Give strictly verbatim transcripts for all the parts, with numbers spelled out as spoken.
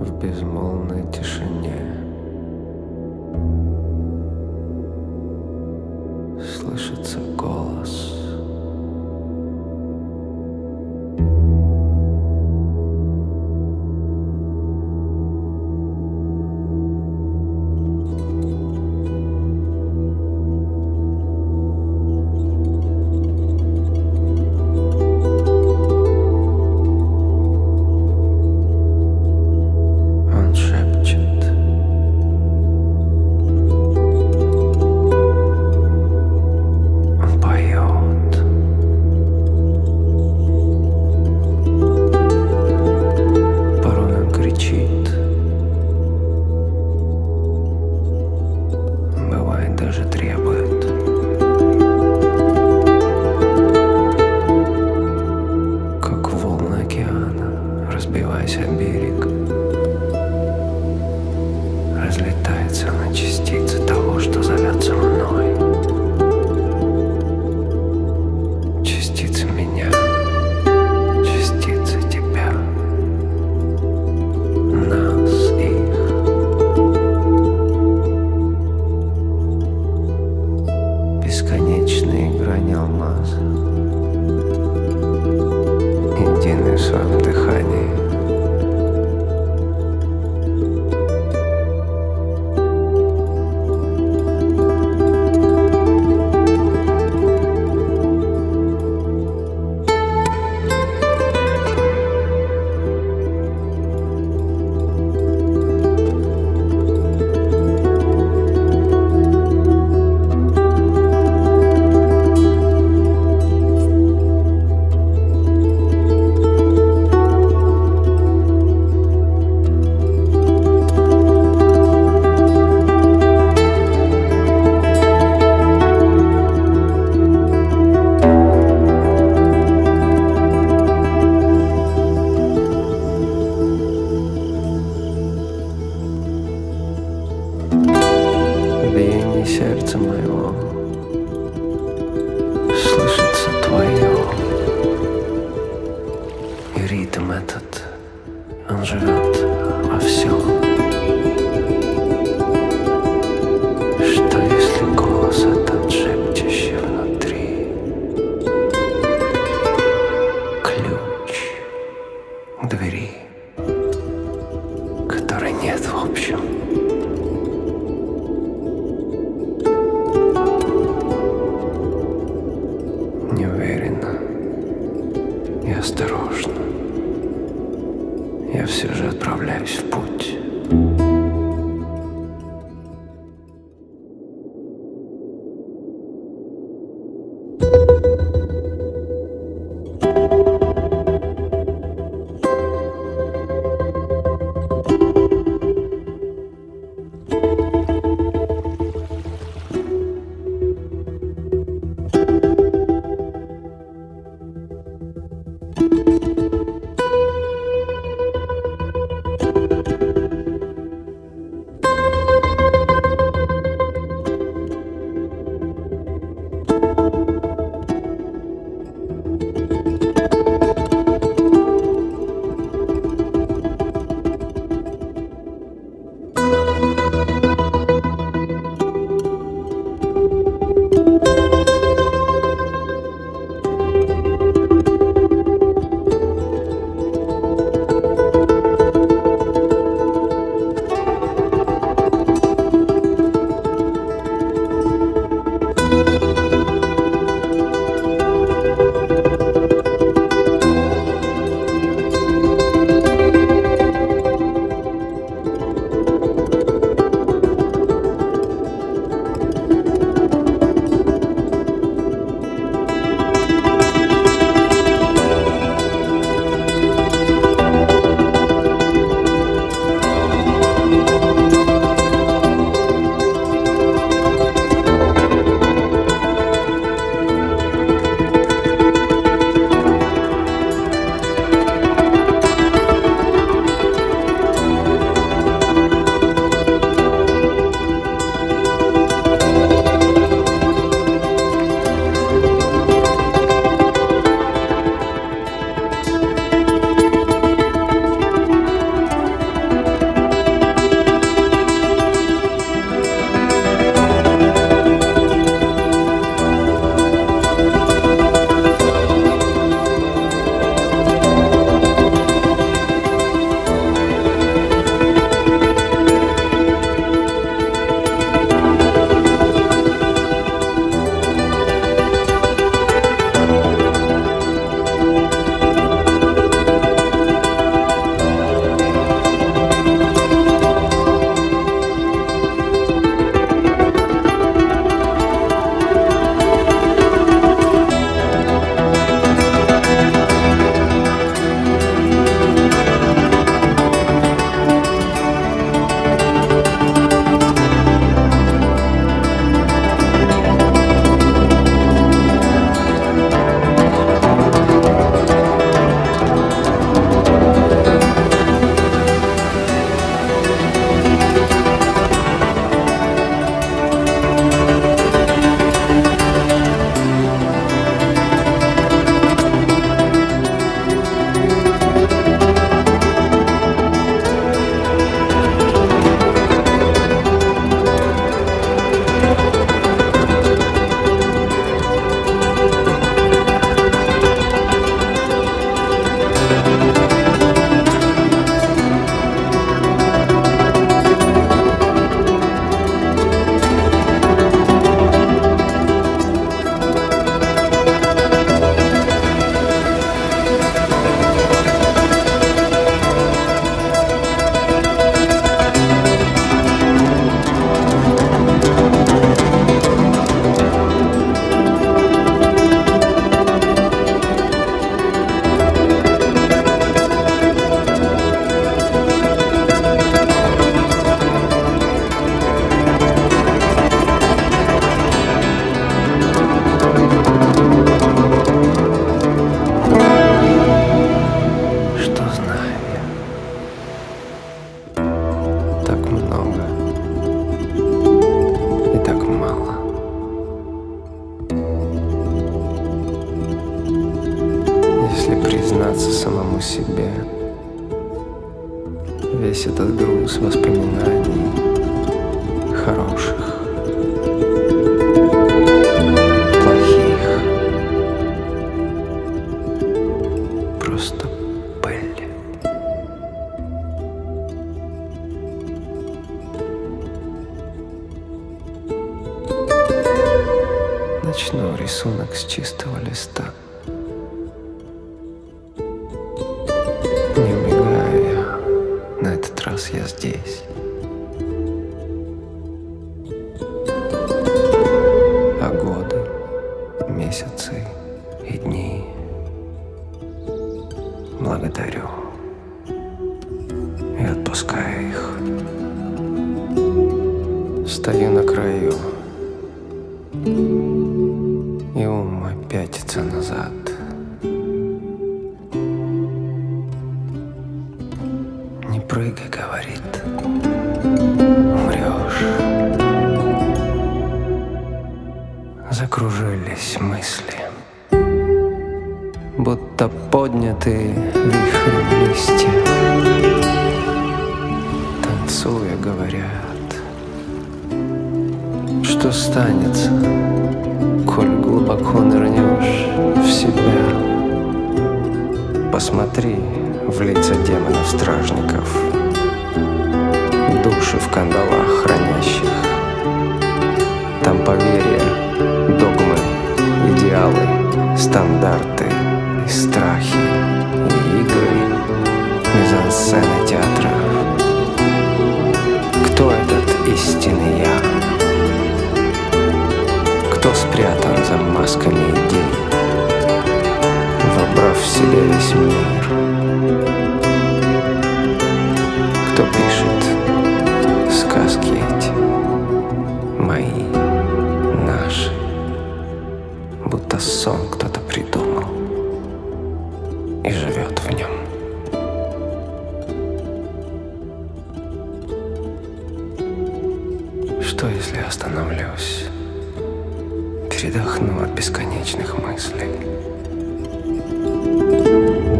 в безмолвной тишине. Слышится голос. Разлетается на частицы того, что зовется мной. Частицы меня, частицы тебя, нас, их. Бесконечные грани алмаза, едины в своем дыхании. Сердце моего слышится твое, и ритм этот, он живет во всем. Что если голос этот, шепчущий внутри, ключ к двери, которой нет в общем? Осторожно, я все же отправляюсь в путь. себя, весь этот груз воспоминаний хороших, плохих, просто пыль. Начну рисунок с чистого листа. Раз я здесь, а годы, месяцы и дни благодарю и отпускаю их. Стою на краю, и ум пятится назад. Прыгай, говорит, умрешь. Закружились мысли, будто подняты вихрем листья. Танцуя, говорят, что станется, коль глубоко нырнешь в себя. Посмотри в лица демонов-стражников, души в кандалах хранящих. Там поверья, догмы, идеалы, стандарты и страхи, и игры, мизансцены театра. Кто этот истинный я? Кто спрятан за масками идей, вобрав в себя весь мир? Кто пишет сказки эти, мои, наши, будто сон кто-то придумал и живет в нем. Что, если остановлюсь, передохну от бесконечных мыслей,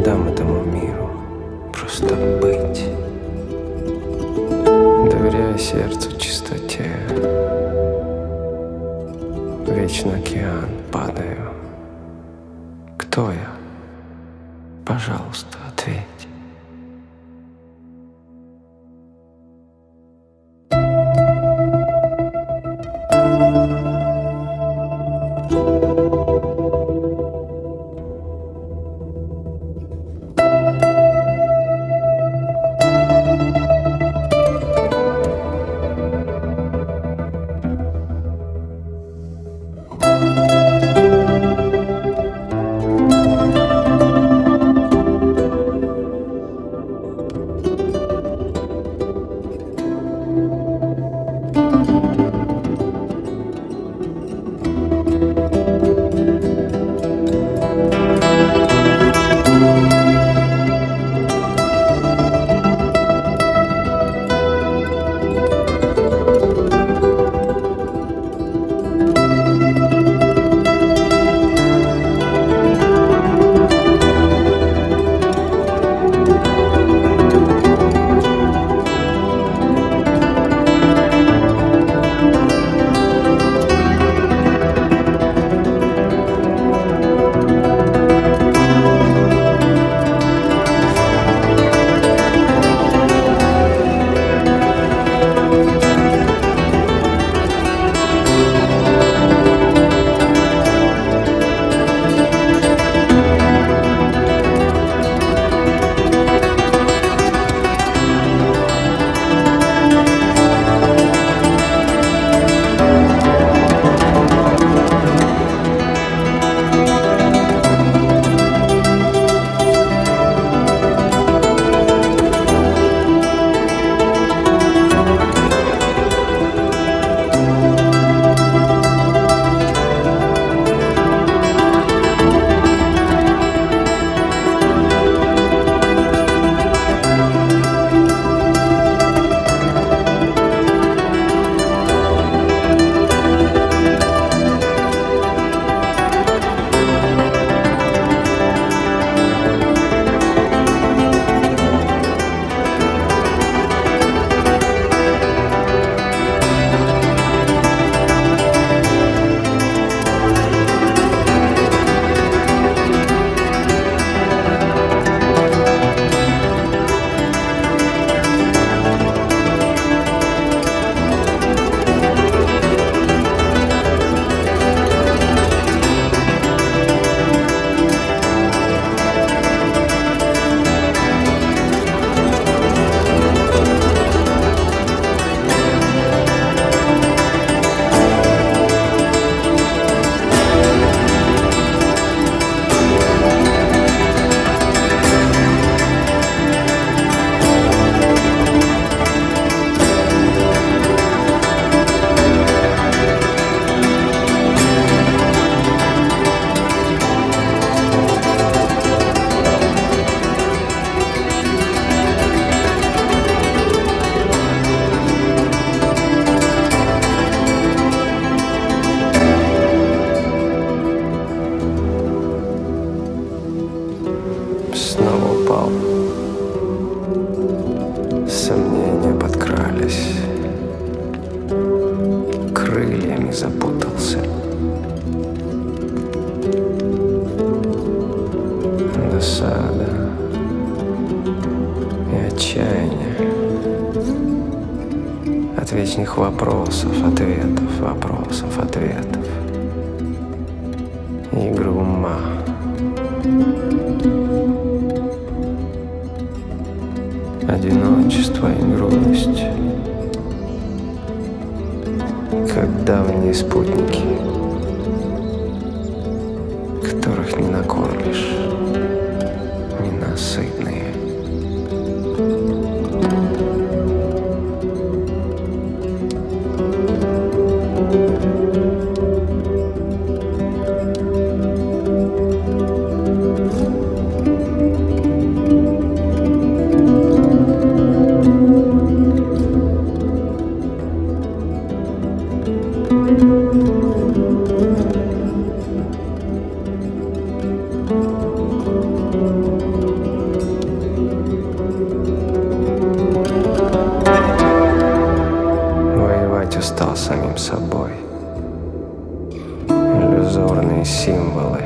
дам этому миру просто быть? Доверяя сердцу чистоте, вечно океан падаю. Кто я? Пожалуйста, ответь. отчаяния, от вечных вопросов, ответов, вопросов, ответов, игры ума. Одиночество и грусть, как давние спутники, которых не накормишь, ненасытные. Стал самим собой. Иллюзорные символы.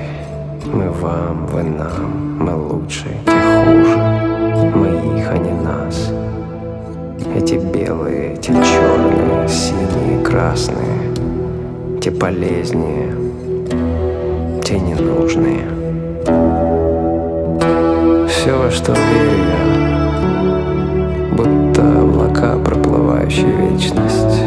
Мы вам, вы нам. Мы лучше, те хуже. Мы их, а не нас. Эти белые, те черные, синие, красные. Те полезнее, те ненужные. Все, во что верю я, будто облака, проплывающие вечность.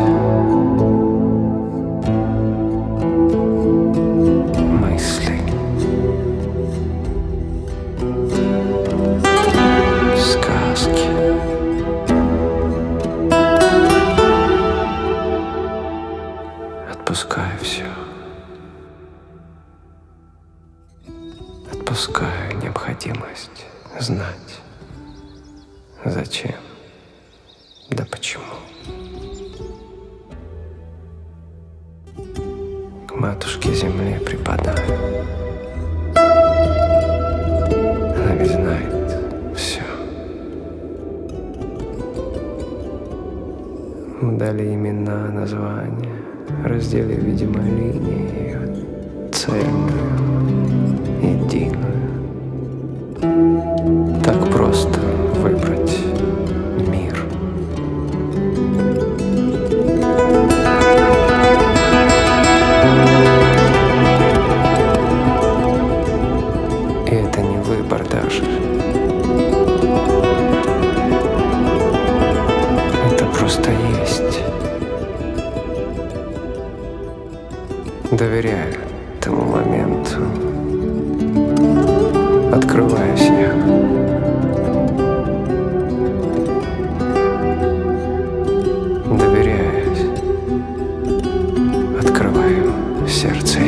Отпускаю все. Отпускаю необходимость знать, зачем, да почему. К матушке земле припадаю. Она ведь знает все. Дали имена, названия. Разделив, видимо, линии цельную, единую. Так просто выбрать мир. И это не выбор даже. Это просто есть. Доверяю этому моменту, открываюсь я. Доверяюсь, открываю сердце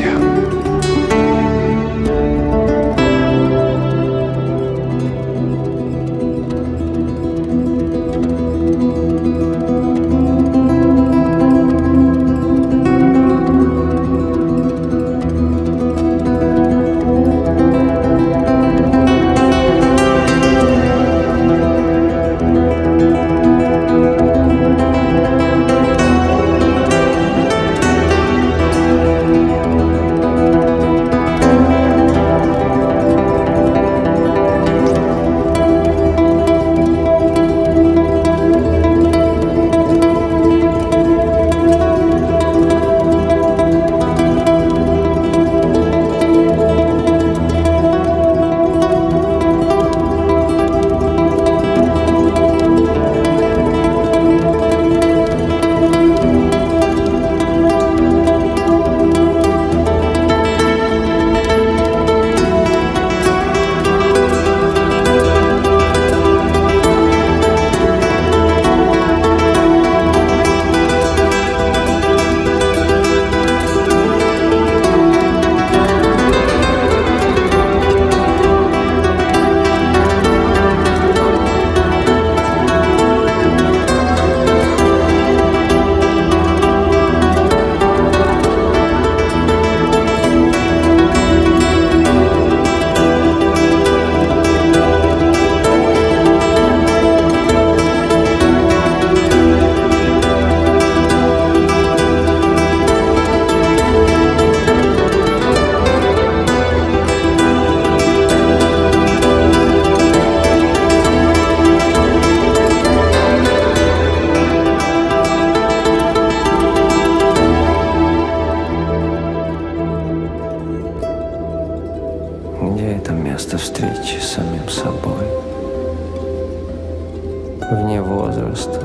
вне возраста,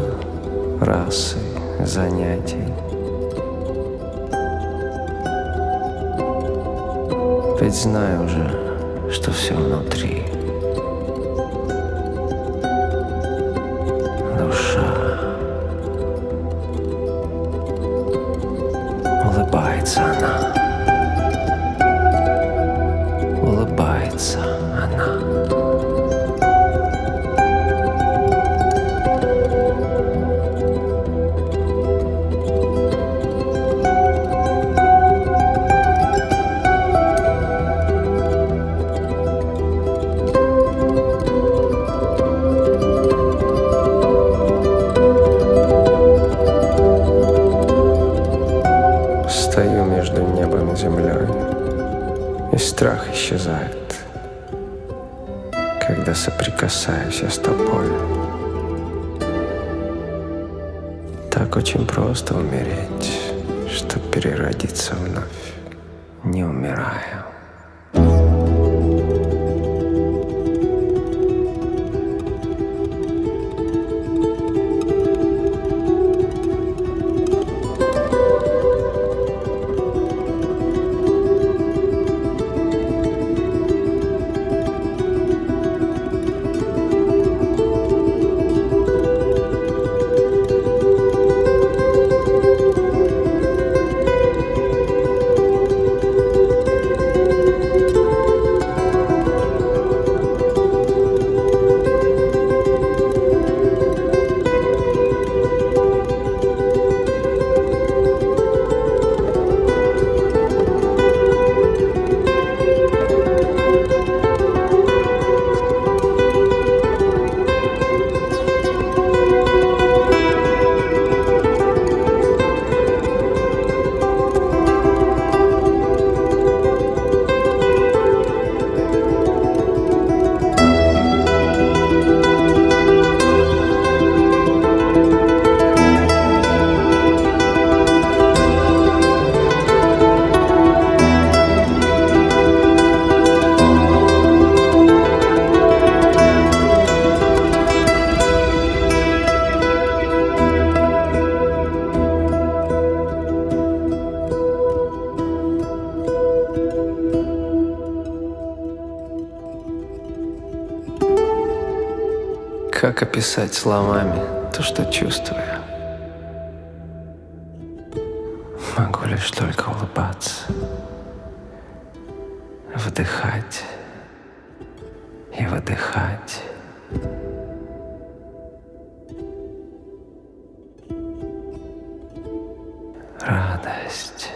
расы, занятий. Ведь знаю уже, что все внутри. Душа. Улыбается она. Улыбается она. Стою между небом и землей, и страх исчезает, когда соприкасаюсь я с тобой. Так очень просто умереть, чтоб переродиться вновь, не умирая. Как описать словами то, что чувствую? Могу лишь только улыбаться, вдыхать и выдыхать. Радость.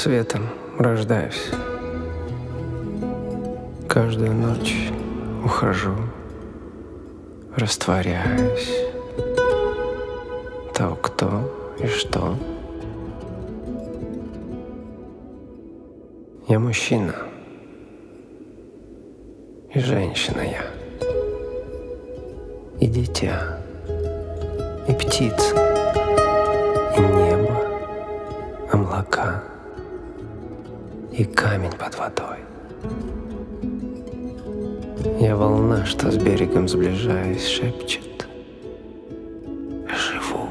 светом рождаюсь. Каждую ночь ухожу, растворяюсь. Того, кто и что. Я мужчина, и женщина я, и дитя, и птица, и небо, облака, и камень под водой. Я волна, что с берегом сближаясь, шепчет: живу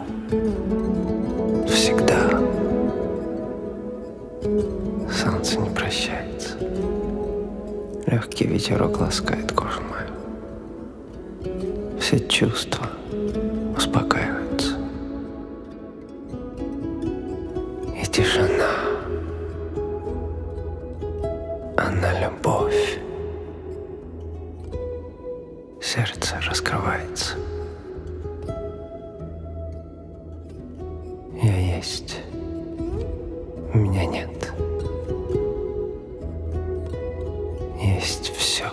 всегда. Солнце не прощается, легкий ветерок ласкает кожу мою. Все чувства успокаиваются, и тишина, она любовь. Сердце раскрывается. Я есть, меня нет. Есть все.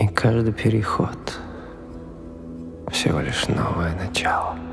И каждый переход — всего лишь новое начало.